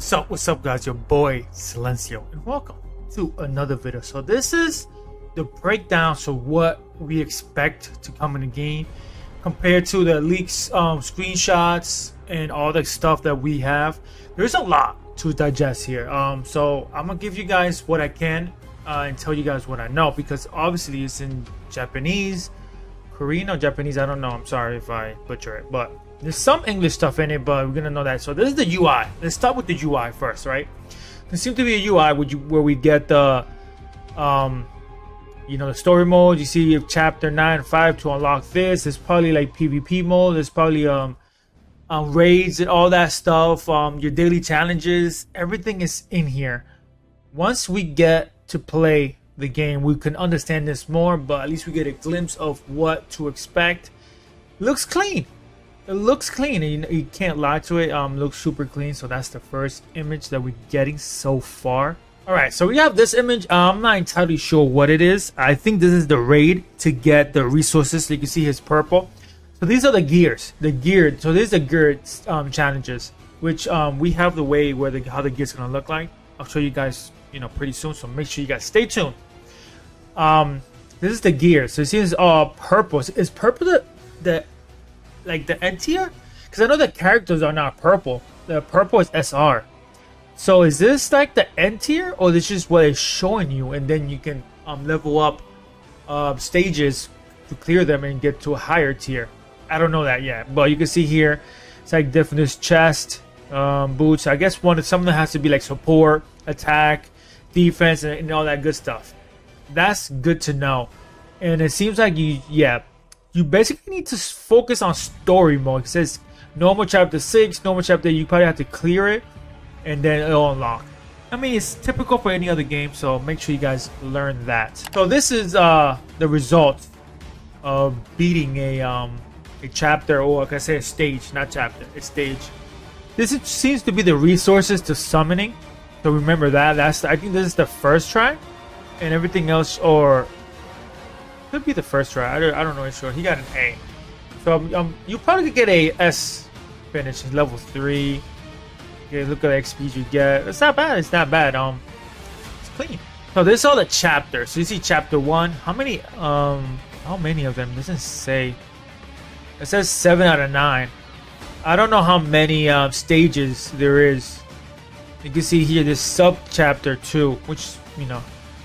So what's up guys, your boy Silenzio, and welcome to another video. So this is the breakdown, so what we expect to come in the game compared to the leaks, screenshots and all the stuff that we have. There's a lot to digest here, so I'm gonna give you guys what I can and tell you guys what I know, because obviously it's in Japanese, Korean or Japanese, I don't know, I'm sorry if I butcher it, but there's some English stuff in it, but we're gonna know that. So this is the UI. Let's start with the UI first, right? There seems to be a UI where we get the, you know, the story mode. You see, you have chapter 9 and 5 to unlock this. It's probably like PvP mode. There's probably raids and all that stuff. Your daily challenges. Everything is in here. Once we get to play the game, we can understand this more. But at least we get a glimpse of what to expect. Looks clean. It looks clean, and you can't lie to it. Looks super clean. So that's the first image that we're getting so far. All right, so we have this image. I'm not entirely sure what it is. I think this is the raid to get the resources. You can see it's purple. So these are the gears, So this is the gear challenges, which we have the way where how the gear's gonna look like. I'll show you guys, you know, pretty soon. So make sure you guys stay tuned. This is the gear. So you see it's all purple. Is purple the end tier? Because I know the characters are not purple. The purple is SR. So is this like the end tier, or this is what it's showing you, and then you can level up stages to clear them and get to a higher tier? I don't know that yet, but you can see here it's like different. There's chest, boots. I guess something has to be like support, attack, defense, and all that good stuff. That's good to know. And it seems like you basically need to focus on story mode. It says normal chapter 6, normal chapter 8, you probably have to clear it and then it'll unlock. I mean, it's typical for any other game, so make sure you guys learn that. So this is the result of beating a chapter, or like I said, a stage, not chapter, a stage. This seems to be the resources to summoning, so remember that. I think this is the first try, and everything else, or could be the first try. I don't know for sure. He got an A. So you probably could get a S finish, level 3. Okay, look at the XP you get. It's not bad. It's not bad. It's clean. So this is all the chapters. So you see chapter 1. How many of them? It doesn't say. It says 7 out of 9. I don't know how many stages there is. You can see here this sub chapter 2, which, you know,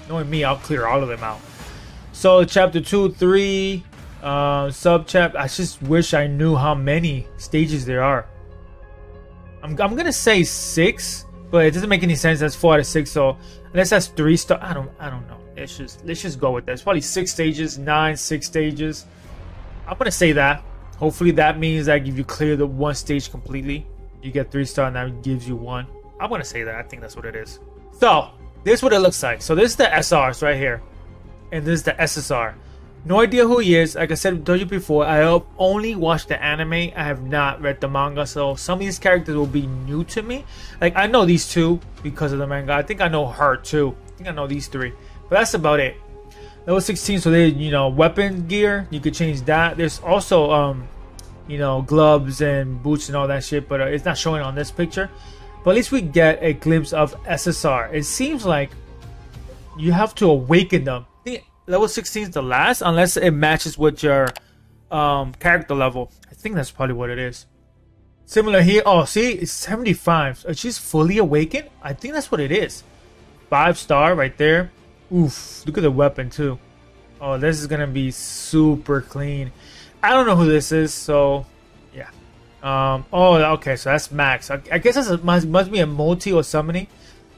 knowing me, I'll clear all of them out. So chapter 2, 3, sub-chapter. I just wish I knew how many stages there are. I'm gonna say 6, but it doesn't make any sense. That's 4 out of 6. So unless that's 3 star, I don't know. Let's just go with that. It's probably 6 stages, 9, 6 stages. I'm gonna say that. Hopefully that means that if you clear the 1 stage completely, you get 3 star, and that gives you 1. I'm gonna say that. I think that's what it is. So this is what it looks like. So this is the SRs right here. And this is the SSR. No idea who he is. Like I said, told you before, I have only watched the anime. I have not read the manga, so some of these characters will be new to me. Like, I know these 2 because of the manga. I think I know her too. I think I know these 3, but that's about it. Level 16, so they, you know, weapon gear. You could change that. There's also, you know, gloves and boots and all that shit, but it's not showing on this picture. But at least we get a glimpse of SSR. It seems like you have to awaken them. Level 16 is the last, unless it matches with your character level. I think that's probably what it is. Similar here. Oh, see, it's 75. She's fully awakened. I think that's what it is. 5 star right there. Oof, look at the weapon too. Oh, this is gonna be super clean. I don't know who this is, so yeah. Oh, okay, so that's max. I guess that must be a multi or summoning.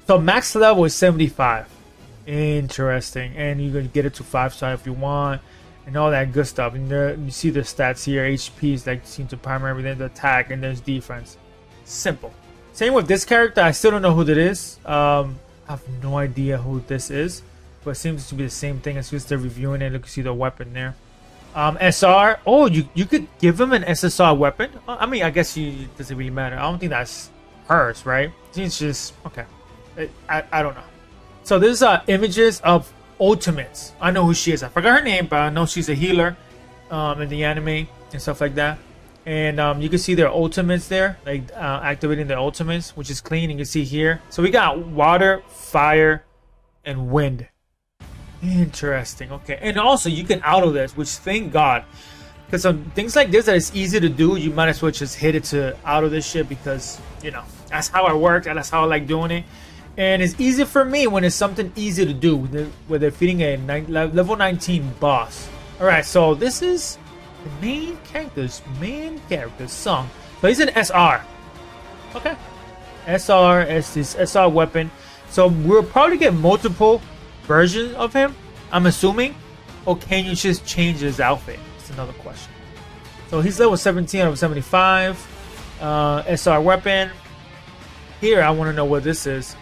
So max level is 75. Interesting. And you can get it to 5 star if you want, and all that good stuff. And there, you see the stats here. HP is like seem to primary, then the attack, and there's defense. Simple. Same with this character. I still don't know who that is. I have no idea who this is, but it seems to be the same thing as just they're reviewing it. Look, you see the weapon there. SR. Oh, you could give him an SSR weapon. I mean, I guess it doesn't really matter. I don't think that's hers, right? It's just okay. I don't know. So these are images of ultimates. I know who she is. I forgot her name, but I know she's a healer in the anime and stuff like that. and you can see their ultimates there, like activating their ultimates, which is clean. You can see here, so we got water, fire, and wind. Interesting. Okay, and also you can auto this, which thank God, because some things like this that is easy to do, you might as well just hit it to auto this shit, because you know that's how I work and that's how I like doing it. And it's easy for me when it's something easy to do, where they're feeding a level 19 boss. All right, so this is the main character's song. So he's an SR. Okay, SR is this SR weapon. So we'll probably get multiple versions of him, I'm assuming. Or can you just change his outfit? It's another question. So he's level 17 out of 75. SR weapon. Here, I want to know what this is.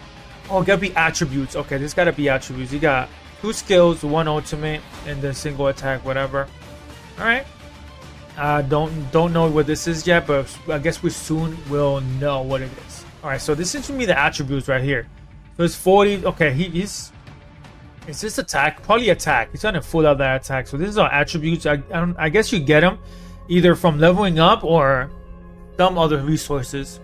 Oh, gotta be attributes. Okay, this gotta be attributes. You got 2 skills, 1 ultimate, and then 1 attack, whatever. All right. I don't know what this is yet, but I guess we soon will know what it is. All right. So this is for me the attributes right here. So it's 40. Okay, he's. Is this attack? Probably attack. He's trying to full out that attack. So this is our attributes. I guess you get them either from leveling up or some other resources.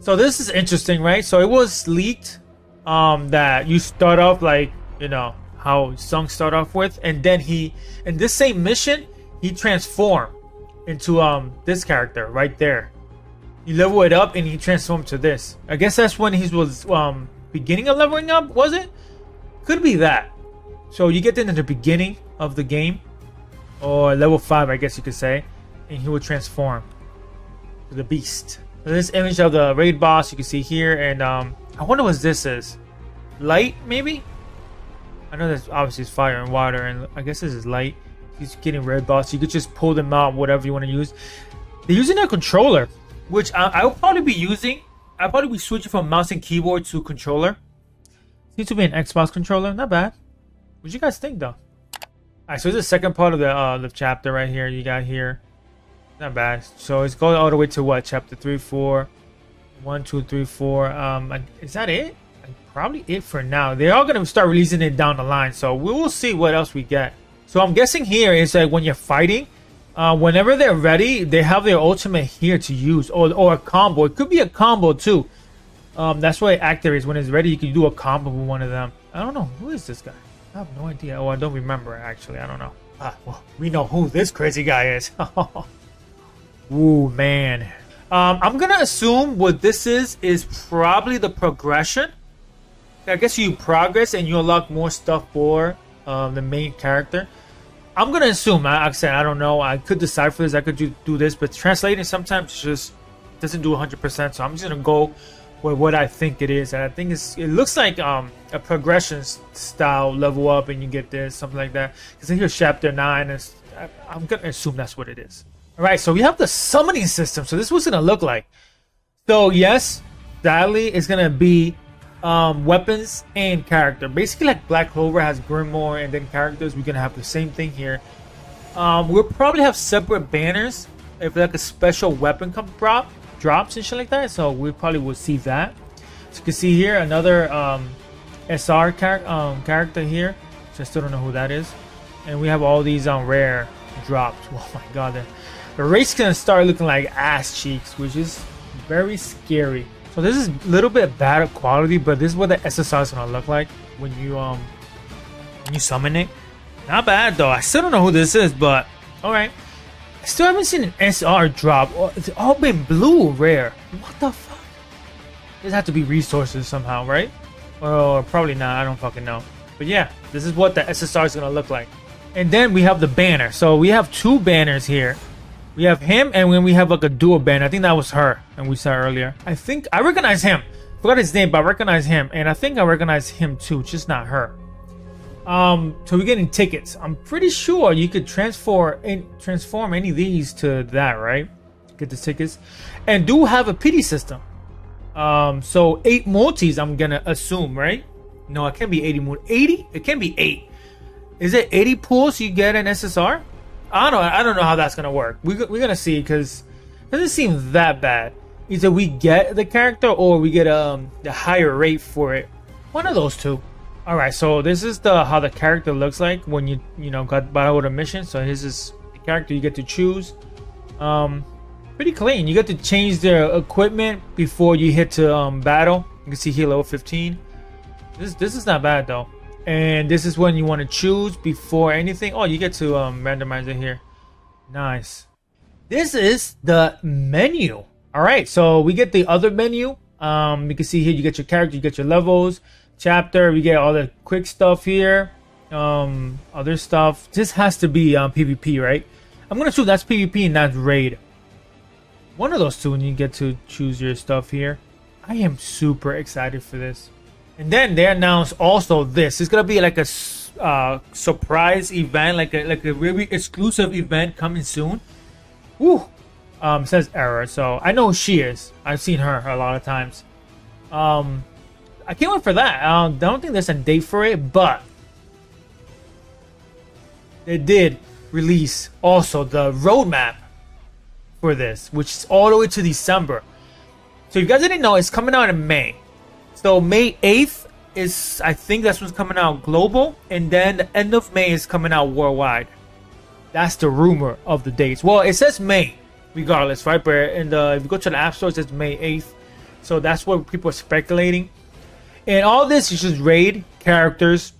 So this is interesting, right? So it was leaked. That you start off like, you know, how Sung start off with, and then he, in this same mission, he transformed into this character right there. You level it up and he transformed to this. I guess that's when he was beginning of leveling up, was it? Could be that. So you get them in the beginning of the game, or level 5, I guess you could say, and he will transform to the beast. So this image of the raid boss you can see here, and I wonder what this is. Light, maybe? I know that's obviously it's fire and water, and I guess this is light. He's getting red boss. You could just pull them out, whatever you want to use. They're using a controller, which I'll probably be using. I'll probably be switching from mouse and keyboard to controller. Seems to be an Xbox controller. Not bad. What do you guys think, though? Alright, so this is the second part of the chapter right here. You got here. Not bad. So it's going all the way to what? Chapter 3, 4... 1, 2, 3, 4. Is that it? Probably it for now. They are gonna start releasing it down the line, so we will see what else we get. So I'm guessing here is like when you're fighting, whenever they're ready, they have their ultimate here to use, or a combo. It could be a combo too. That's why it activates when it's ready. You can do a combo with one of them. I don't know who is this guy. I have no idea. Oh, I don't remember actually. I don't know. Ah, well, we know who this crazy guy is. Ooh, man. I'm gonna assume what this is probably the progression. I guess you progress and you unlock more stuff for the main character. I'm gonna assume. Like I said, I don't know. I could decipher this. I could do this, but translating sometimes just doesn't do 100%. So I'm just gonna go with what I think it is, and I think it looks like a progression style level up, and you get this something like that. Because here's chapter 9, and I'm gonna assume that's what it is. Alright, so we have the summoning system. So this is what's going to look like. So yes, Dali is going to be weapons and character. Basically like Black Clover has Grimoire and then characters. We're going to have the same thing here. We'll probably have separate banners if like a special weapon drops and shit like that. So we probably will see that. As you can see here, another SR character here. So I still don't know who that is. And we have all these rare drops. Oh my god. The race can start looking like ass cheeks, which is very scary. So this is a little bit bad of quality, but this is what the SSR is gonna look like when you summon it. Not bad though. I still don't know who this is, but all right. I still haven't seen an SR drop. It's all been blue rare. What the fuck? This has to be resources somehow, right? Or probably not. I don't fucking know. But yeah, this is what the SSR is gonna look like. And then we have the banner. So we have 2 banners here. We have him, and when we have like a dual banner. I think that was her, and we saw earlier. I think I recognize him. Forgot his name, but I recognize him, and I think I recognize him too, just not her. So we're getting tickets. I'm pretty sure you could transform any of these to that, right? Get the tickets, and do have a pity system. So 8 multis, I'm gonna assume, right? No, it can't be 80 multi. 80? It can be 8. Is it 80 pulls you get an SSR? I don't know how that's gonna work. We're gonna see, because it doesn't seem that bad. Either we get the character or we get the higher rate for it. One of those two. All right, so this is how the character looks like when you know got by with a mission. So here's the character you get to choose. pretty clean. You get to change their equipment before you hit to battle. You can see here level 15. This is not bad though. And this is when you want to choose before anything. Oh, you get to randomize it here. Nice. This is the menu. All right, so we get the other menu. You can see here you get your character, you get your levels, chapter, we get all the quick stuff here, other stuff. This has to be PvP, right? I'm gonna assume that's PvP and that's raid. One of those two, and you get to choose your stuff here. I am super excited for this. And then they announced also this. It's gonna be like a surprise event, like a really exclusive event coming soon. Woo! Says error, so I know who she is. I've seen her a lot of times. I can't wait for that. I don't think there's a date for it, but they did release also the roadmap for this, which is all the way to December. So if you guys didn't know, it's coming out in May. So May 8th is, I think that's what's coming out global, and then the end of May is coming out worldwide. That's the rumor of the dates. Well, it says May regardless, right? But in the, if you go to the app store, it says May 8th. So that's what people are speculating. And all this is just raid, characters,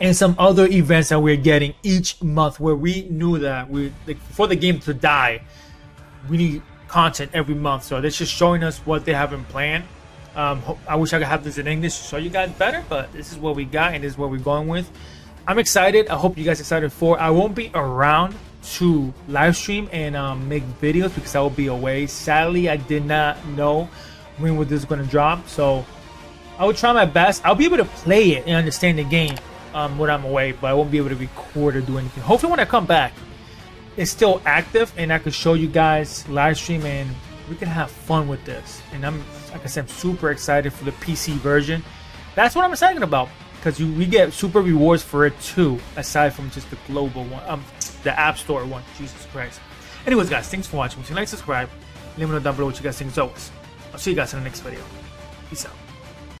and some other events that we're getting each month, where we knew that we, like, for the game to die, we need content every month. So they're just showing us what they have in plan. I wish I could have this in English to show you guys better, but this is what we got and this is what we're going with. I'm excited. I hope you guys are excited for it. I won't be around to live stream and make videos because I will be away. Sadly, I did not know when this was gonna drop, so I will try my best. I'll be able to play it and understand the game when I'm away, but I won't be able to record or do anything. Hopefully when I come back, it's still active and I can show you guys live stream and we can have fun with this. And I'm, like I said, I'm super excited for the PC version. That's what I'm excited about, because we get super rewards for it too, aside from just the global one, the app store one. Jesus Christ. Anyways, guys, thanks for watching. If you like, subscribe, let me know down below what you guys think as always. I'll see you guys in the next video. Peace out.